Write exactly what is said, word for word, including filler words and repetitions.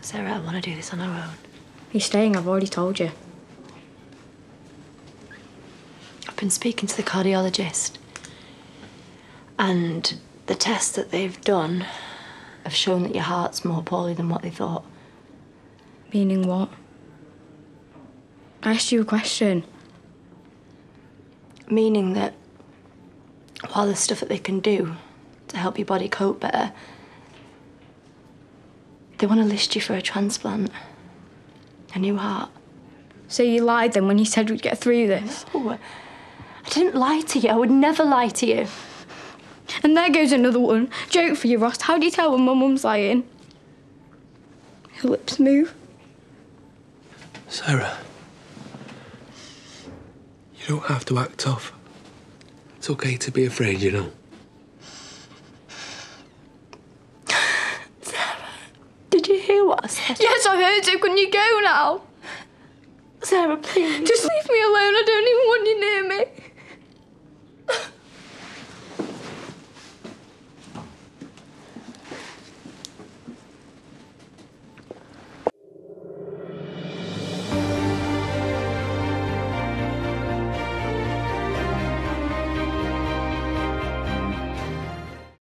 Sarah, I want to do this on our own. You're staying, I've already told you. I've been speaking to the cardiologist. And the tests that they've done have shown that your heart's more poorly than what they thought. Meaning what? I asked you a question. Meaning that while there's stuff that they can do to help your body cope better, they want to list you for a transplant. A new heart. So you lied then when you said we'd get through this? No, I didn't lie to you. I would never lie to you. And there goes another one. Joke for you, Ross. How do you tell when my mum's lying? Her lips move. Sarah. You don't have to act tough. It's okay to be afraid, you know. Yes, I heard you. Can you go now? Sarah, please. Just leave me alone. I don't even want you near me.